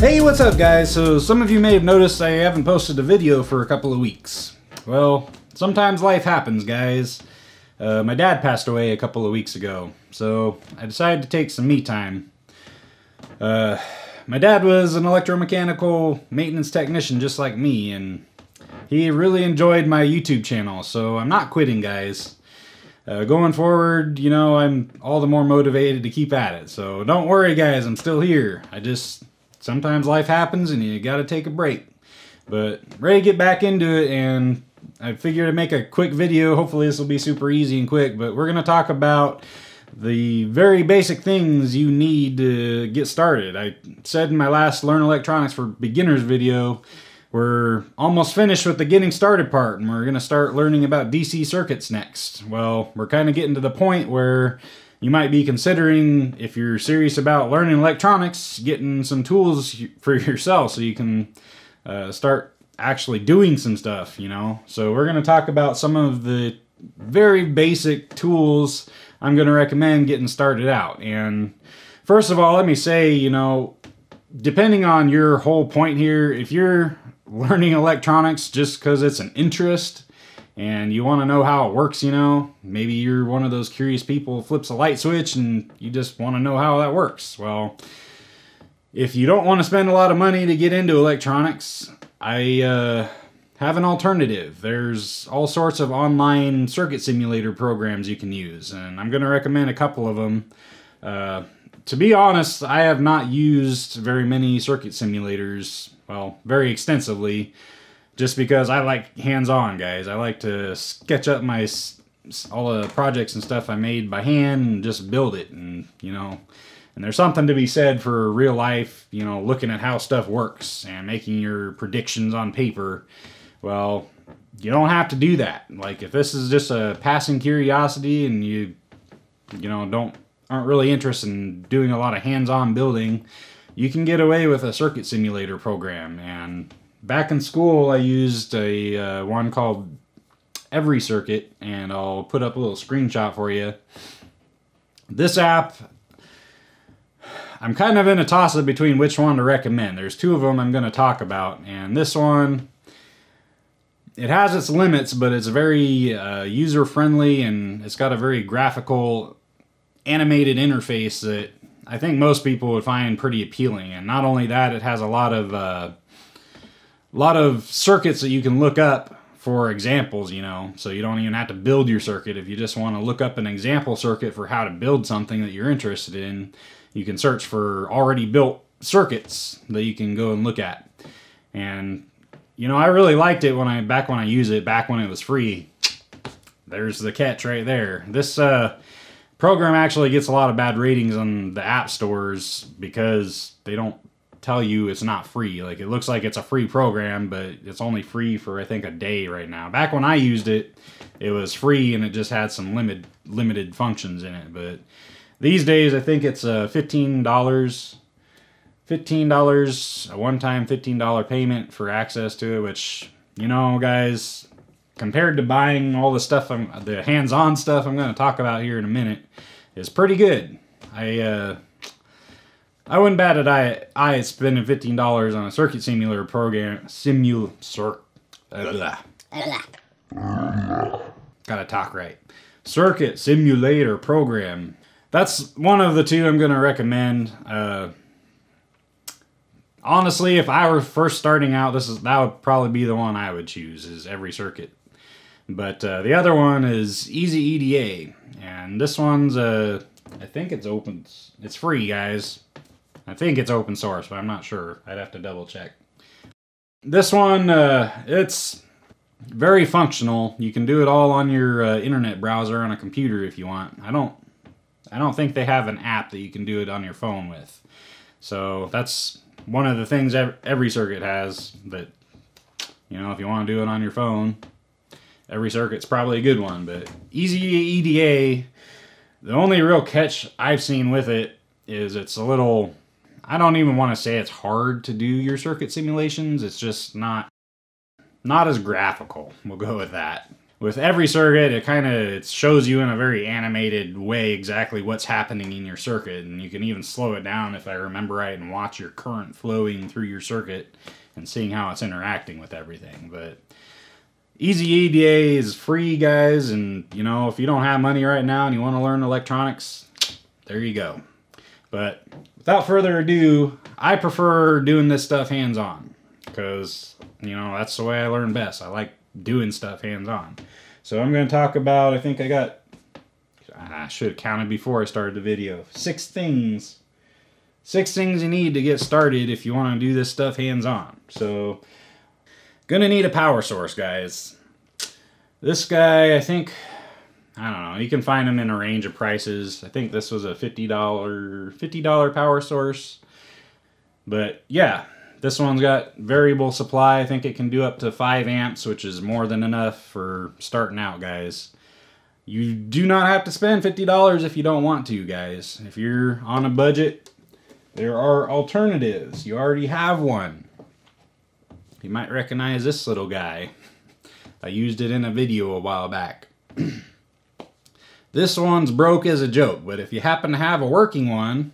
Hey, what's up guys? So some of you may have noticed I haven't posted a video for a couple of weeks. Well, sometimes life happens, guys. My dad passed away a couple of weeks ago, so I decided to take some me time. My dad was an electromechanical maintenance technician just like me, and he really enjoyed my YouTube channel, so I'm not quitting, guys. Going forward, you know, I'm all the more motivated to keep at it. So don't worry, guys, I'm still here. I just... sometimes life happens and you gotta take a break. But ready to get back into it, and I figured I'd make a quick video. Hopefully this will be super easy and quick, but we're gonna talk about the very basic things you need to get started. I said in my last Learn Electronics for Beginners video, we're almost finished with the getting started part, and we're gonna start learning about DC circuits next. Well, we're kinda getting to the point where you might be considering, if you're serious about learning electronics, getting some tools for yourself so you can start actually doing some stuff, you know. So we're going to talk about some of the very basic tools I'm going to recommend getting started out. And first of all, let me say, you know, depending on your whole point here, if you're learning electronics just because it's an interest, and you want to know how it works, you know, maybe you're one of those curious people who flips a light switch and you just want to know how that works. Well, if you don't want to spend a lot of money to get into electronics, I have an alternative. There's all sorts of online circuit simulator programs you can use, and I'm going to recommend a couple of them. To be honest, I have not used very many circuit simulators, well, very extensively, just because I like hands-on, guys. I like to sketch up my all the projects and stuff I made by hand and just build it, and you know. And there's something to be said for real life, you know, looking at how stuff works and making your predictions on paper. Well, you don't have to do that. Like, if this is just a passing curiosity and you know aren't really interested in doing a lot of hands-on building, you can get away with a circuit simulator program. And back in school, I used a one called EveryCircuit, and I'll put up a little screenshot for you. This app, I'm kind of in a toss-up between which one to recommend. There's two of them I'm going to talk about, and this one, it has its limits, but it's very user-friendly, and it's got a very graphical, animated interface that I think most people would find pretty appealing. And not only that, it has a lot of circuits that you can look up for examples, you know, so you don't even have to build your circuit. If you just want to look up an example circuit for how to build something that you're interested in, you can search for already built circuits that you can go and look at. And, you know, I really liked it back when I used it, back when it was free. There's the catch right there. This program actually gets a lot of bad ratings on the app stores because they don't tell you it's not free. Like, it looks like it's a free program, but it's only free for I think a day right now. Back when I used it, it was free and it just had some limited functions in it. But these days I think it's $15, a one-time $15 payment for access to it, which, you know, guys, compared to buying all the stuff, the hands-on stuff I'm going to talk about here in a minute, is pretty good. I wouldn't bat an eye at spending $15 on a circuit simulator program. Gotta talk right. Circuit simulator program. That's one of the two I'm gonna recommend. Honestly, if I were first starting out, that would probably be the one I would choose, is EveryCircuit. But the other one is EasyEDA, and this one's I think it's open. It's free, guys. I think it's open source, but I'm not sure. I'd have to double check. This one, it's very functional. You can do it all on your internet browser on a computer if you want. I don't think they have an app that you can do it on your phone with. So that's one of the things EveryCircuit has. That, you know, if you want to do it on your phone, EveryCircuit's probably a good one. But EasyEDA, the only real catch I've seen with it is it's a little... I don't even want to say it's hard to do your circuit simulations. It's just not as graphical. We'll go with that. With EveryCircuit, it shows you in a very animated way exactly what's happening in your circuit, and you can even slow it down, if I remember right, and watch your current flowing through your circuit and seeing how it's interacting with everything. But EasyEDA is free, guys, and you know, if you don't have money right now and you want to learn electronics, there you go. But without further ado, I prefer doing this stuff hands-on, because you know, that's the way I learn best. I like doing stuff hands-on. So I'm going to talk about, I should have counted before I started the video, six things you need to get started if you want to do this stuff hands-on. So gonna need a power source, guys. This guy, I don't know, you can find them in a range of prices. I think this was a $50 power source, but yeah, this one's got variable supply. I think it can do up to 5 amps, which is more than enough for starting out, guys. You do not have to spend $50 if you don't want to, guys. If you're on a budget, there are alternatives. You already have one. You might recognize this little guy. I used it in a video a while back. This one's broke as a joke, but if you happen to have a working one,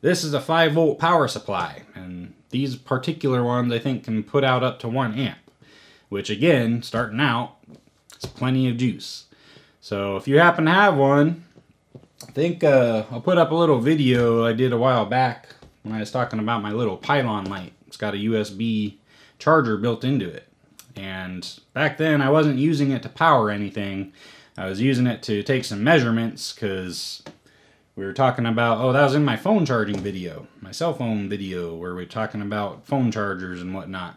this is a 5-volt power supply, and these particular ones, I think, can put out up to 1 amp, which again, starting out, it's plenty of juice. So if you happen to have one, I think I'll put up a little video I did a while back when I was talking about my little pylon light. It's got a USB charger built into it. And back then, I wasn't using it to power anything. I was using it to take some measurements, because we were talking about, that was in my phone charging video, my cell phone video, where we were talking about phone chargers and whatnot.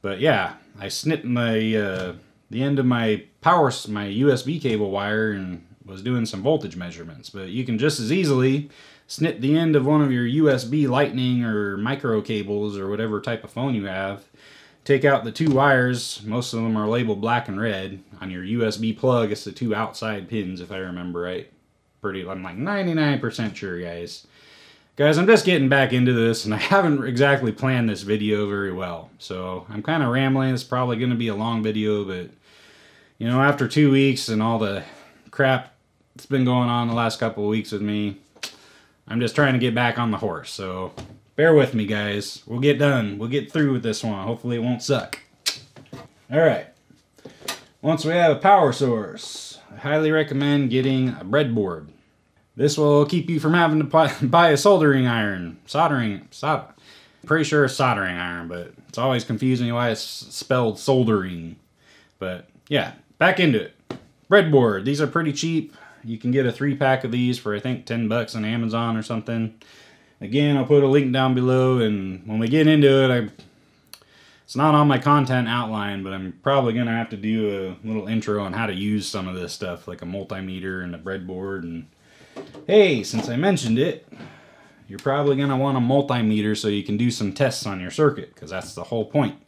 But yeah, I snipped my, the end of my my USB cable wire and was doing some voltage measurements. But you can just as easily snip the end of one of your USB Lightning or micro cables or whatever type of phone you have. Take out the 2 wires, most of them are labeled black and red. On your USB plug, it's the 2 outside pins, if I remember right. I'm like 99% sure, guys. Guys, I'm just getting back into this, and I haven't exactly planned this video very well. So I'm kind of rambling. It's probably going to be a long video, but you know, after 2 weeks and all the crap that's been going on the last couple of weeks with me, I'm just trying to get back on the horse. So bear with me, guys. We'll get done. We'll get through with this one. Hopefully it won't suck. All right. Once we have a power source, I highly recommend getting a breadboard. This will keep you from having to buy a soldering iron. Pretty sure it's soldering iron, but it's always confusing why it's spelled soldering. But yeah, back into it. Breadboard. These are pretty cheap. You can get a 3-pack of these for, I think, 10 bucks on Amazon or something. Again, I'll put a link down below, and when we get into it, it's not on my content outline, but I'm probably going to have to do a little intro on how to use some of this stuff, like a multimeter and a breadboard. And hey, since I mentioned it, you're probably going to want a multimeter so you can do some tests on your circuit, because that's the whole point.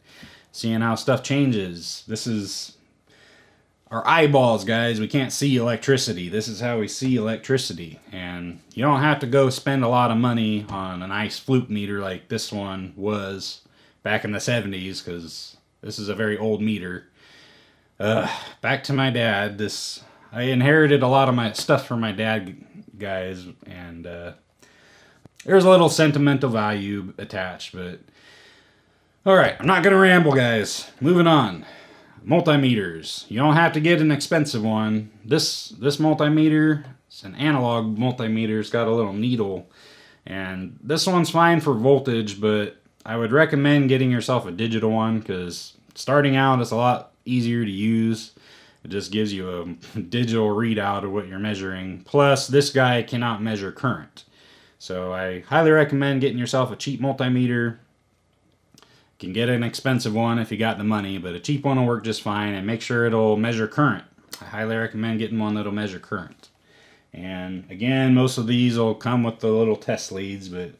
Seeing how stuff changes. This is our eyeballs, guys. We can't see electricity. This is how we see electricity. And you don't have to go spend a lot of money on a nice Fluke meter like this one was back in the 70s, because this is a very old meter. Back to my dad. I inherited a lot of my stuff from my dad, guys, and there's a little sentimental value attached, but alright, I'm not going to ramble, guys. Moving on. Multimeters. You don't have to get an expensive one. This multimeter, it's an analog multimeter. It's got a little needle, and this one's fine for voltage, but I would recommend getting yourself a digital one, because starting out, it's a lot easier to use. It just gives you a digital readout of what you're measuring. Plus, this guy cannot measure current. So I highly recommend getting yourself a cheap multimeter. You can get an expensive one if you got the money, but a cheap one will work just fine, and make sure it'll measure current. I highly recommend getting one that'll measure current. And again, most of these will come with the little test leads, but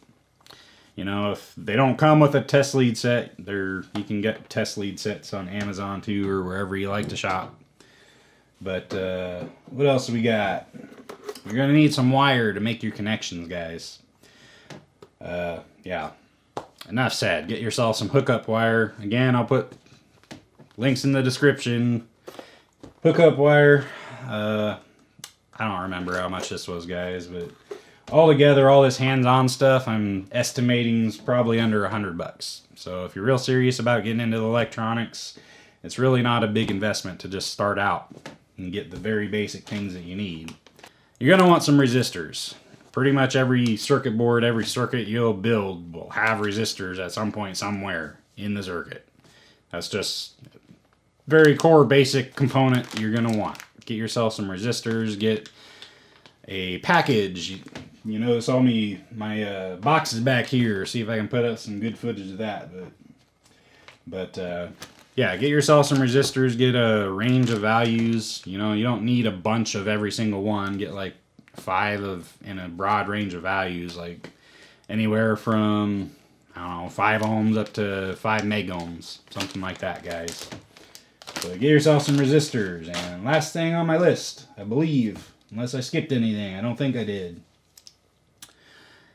you know, if they don't come with a test lead set, you can get test lead sets on Amazon too, or wherever you like to shop. But what else do we got? You're going to need some wire to make your connections, guys. Yeah, enough said. Get yourself some hookup wire. Again, I'll put links in the description. hookup wire. I don't remember how much this was, guys, but all together, all this hands-on stuff, I'm estimating is probably under $100. So if you're real serious about getting into the electronics, it's really not a big investment to just start out and get the very basic things that you need. You're gonna want some resistors. Pretty much every circuit board, every circuit you'll build will have resistors at some point somewhere in the circuit. That's just very core basic component you're gonna want. Get yourself some resistors, get a package. You notice all my boxes back here. See if I can put up some good footage of that. But yeah, get yourself some resistors. Get a range of values. You know, you don't need a bunch of every single one. Get like 5 in a broad range of values, like anywhere from, I don't know, 5 ohms up to 5 megohms, something like that, guys. So get yourself some resistors. And last thing on my list, I believe, unless I skipped anything, I don't think I did.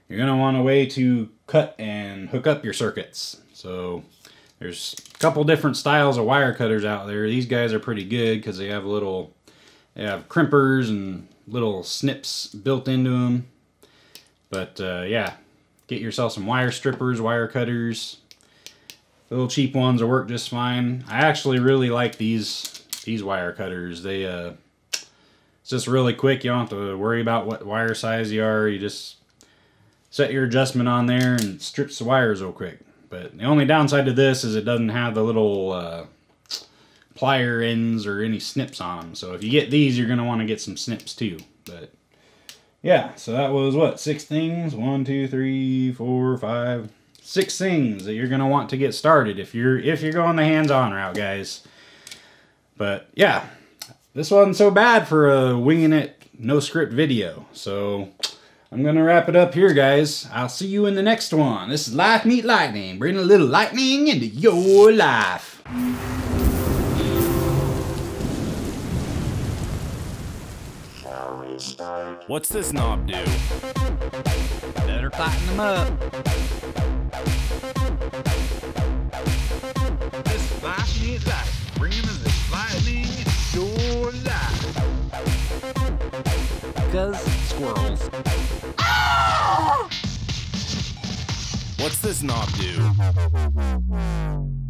You're going to want a way to cut and hook up your circuits. So there's a couple different styles of wire cutters out there. These guys are pretty good because they have little, they have crimpers and little snips built into them. But yeah, get yourself some wire strippers, wire cutters. The little cheap ones will work just fine. I actually really like these wire cutters. They it's just really quick. You don't have to worry about what wire size you are. You just set your adjustment on there and it strips the wires real quick. But the only downside to this is it doesn't have the little plier ends or any snips on them. So if you get these, you're going to want to get some snips too. But yeah, so that was what, 6 things? 6 things that you're going to want to get started if you're going the hands-on route, guys. But yeah, this wasn't so bad for a winging it, no script video. So I'm going to wrap it up here, guys. I'll see you in the next one. This is Life Meet Lightning, bringing a little lightning into your life. What's this knob do? Better tighten them up. This is Life Meet Lightning, bringing in the lightning into your life. Because squirrels. Ah! What's this knob do?